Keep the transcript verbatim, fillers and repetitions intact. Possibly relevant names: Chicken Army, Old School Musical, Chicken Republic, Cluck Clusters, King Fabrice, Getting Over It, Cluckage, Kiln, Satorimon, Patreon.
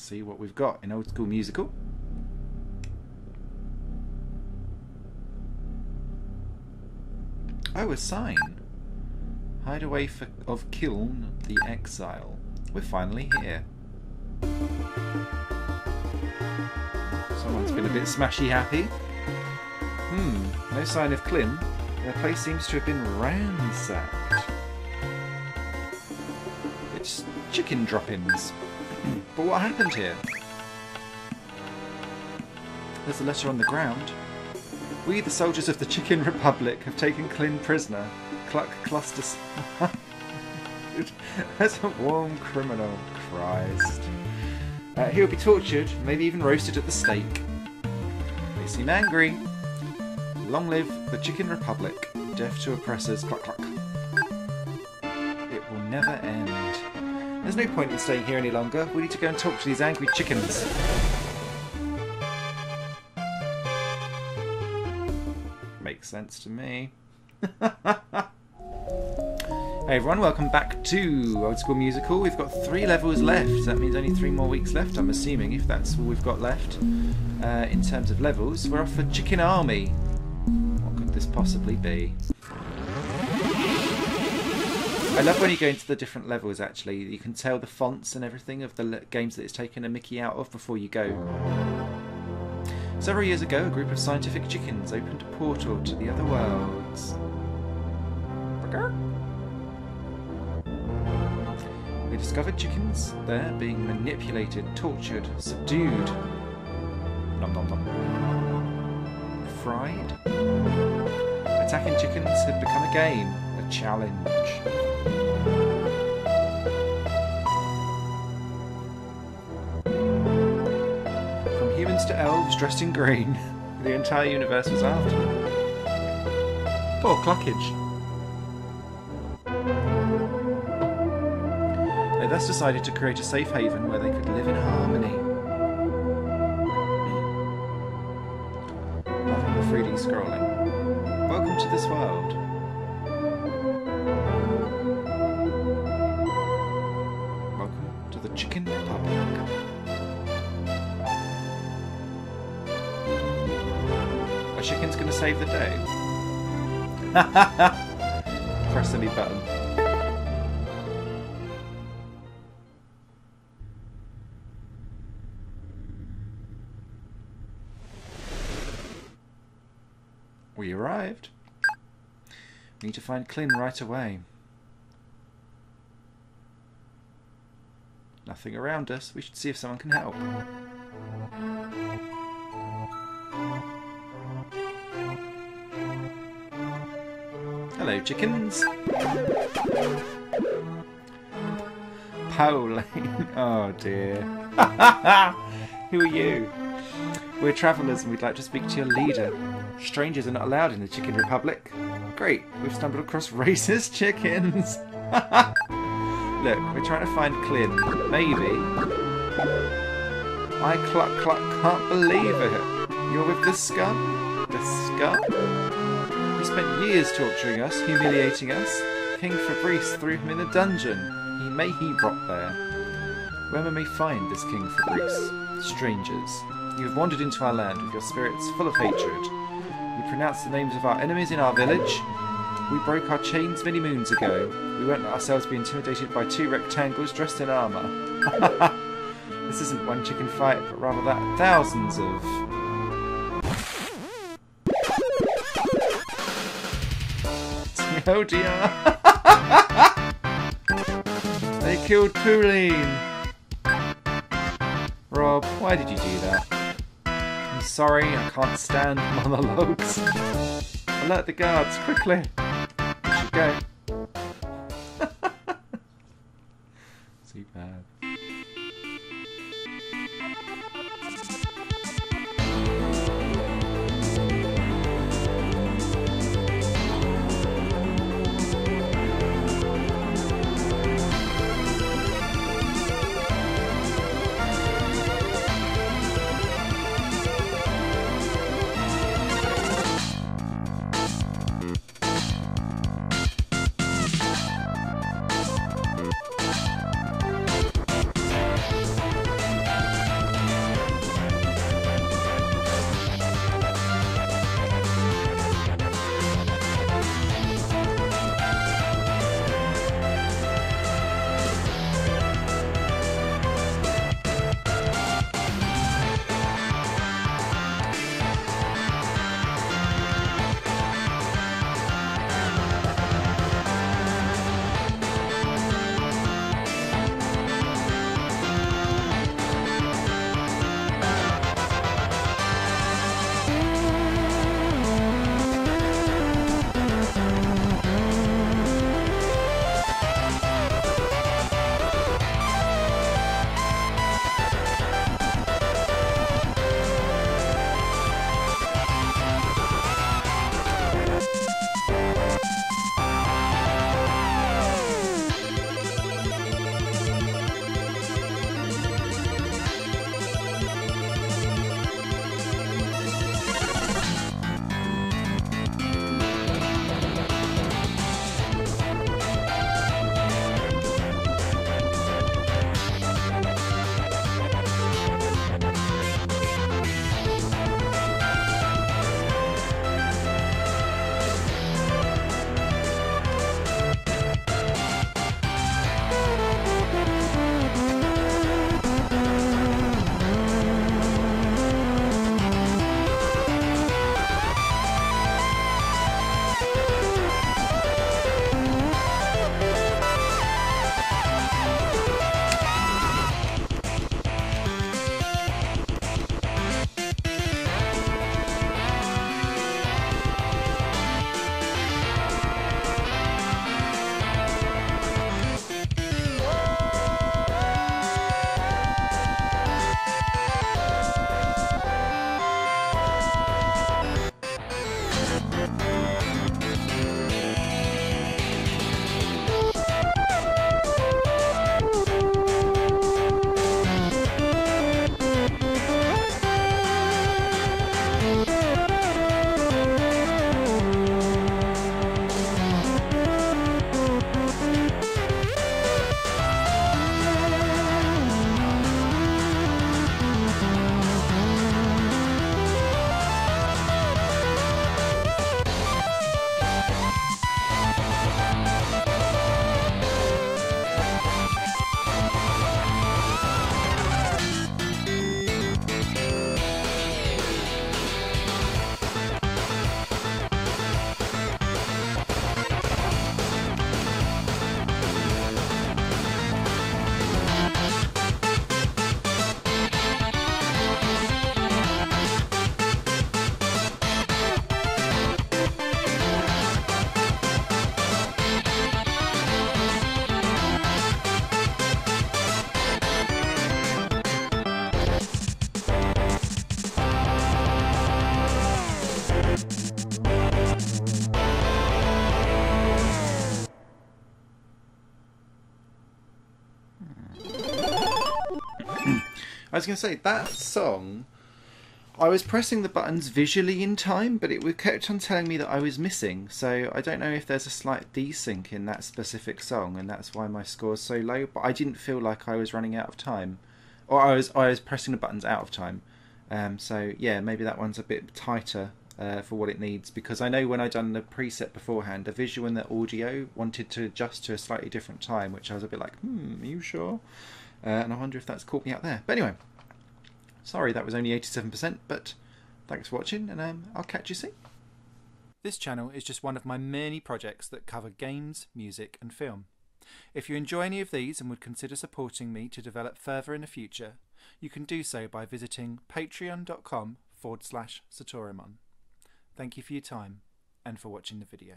Let's see what we've got in Old School Musical. Oh, a sign. Hideaway for, of Kiln, the Exile. We're finally here. Someone's been a bit smashy happy. Hmm, no sign of Kiln. Their place seems to have been ransacked. It's chicken drop-ins. But what happened here? There's a letter on the ground. We, the soldiers of the Chicken Republic, have taken Kiln prisoner. Cluck Clusters. That's a warm criminal. Christ. Uh, he'll be tortured, maybe even roasted at the stake. They seem angry. Long live the Chicken Republic. Deaf to oppressors. Cluck cluck. It will never end. There's no point in staying here any longer. We need to go and talk to these angry chickens. Makes sense to me. Hey everyone, welcome back to Old School Musical. We've got three levels left. That means only three more weeks left, I'm assuming, if that's all we've got left uh, in terms of levels. We're off for Chicken Army. What could this possibly be? I love when you go into the different levels, actually. You can tell the fonts and everything of the games that it's taken a Mickey out of before you go. Several years ago, a group of scientific chickens opened a portal to the other worlds. They discovered chickens there being manipulated, tortured, subdued, nom nom nom, fried. Attacking chickens had become a game, a challenge. From humans to elves dressed in green, the entire universe was after them. Poor Cluckage. Thus decided to create a safe haven where they could live in harmony. Loving the three D scrolling. Welcome to this world. Welcome to the Chicken Republic. A chicken's gonna save the day. Press any button. We arrived. We need to find Kiln right away. Nothing around us. We should see if someone can help. Hello, chickens. Pauline. Oh dear. Who are you? We're travellers and we'd like to speak to your leader. Strangers are not allowed in the Chicken Republic. Great, we've stumbled across racist chickens. Look, we're trying to find Kiln. Maybe. I cluck cluck can't believe it. You're with the scum? The scum? He spent years torturing us, humiliating us. King Fabrice threw him in a dungeon. He may he rot there. Where may we find this King Fabrice? Strangers. You have wandered into our land with your spirits full of hatred. You pronounced the names of our enemies in our village. We broke our chains many moons ago. We won't let ourselves be intimidated by two rectangles dressed in armour. This isn't one chicken fight, but rather that thousands of... Oh dear! They killed Pauline! Rob, why did you do that? I'm sorry, I can't stand monologues. Alert the guards, quickly! We should go. Too bad. I was going to say, that song, I was pressing the buttons visually in time, but it kept on telling me that I was missing. So I don't know if there's a slight desync in that specific song, and that's why my score's so low. But I didn't feel like I was running out of time, or I was I was pressing the buttons out of time. Um, so yeah, maybe that one's a bit tighter uh, for what it needs, because I know when I done the preset beforehand, the visual and the audio wanted to adjust to a slightly different time, which I was a bit like, hmm, are you sure? Uh, and I wonder if that's caught me out there. But anyway, sorry that was only eighty-seven percent, but thanks for watching, and um, I'll catch you soon. This channel is just one of my many projects that cover games, music and film. If you enjoy any of these and would consider supporting me to develop further in the future, you can do so by visiting patreon dot com forward slash Satorimon. Thank you for your time and for watching the video.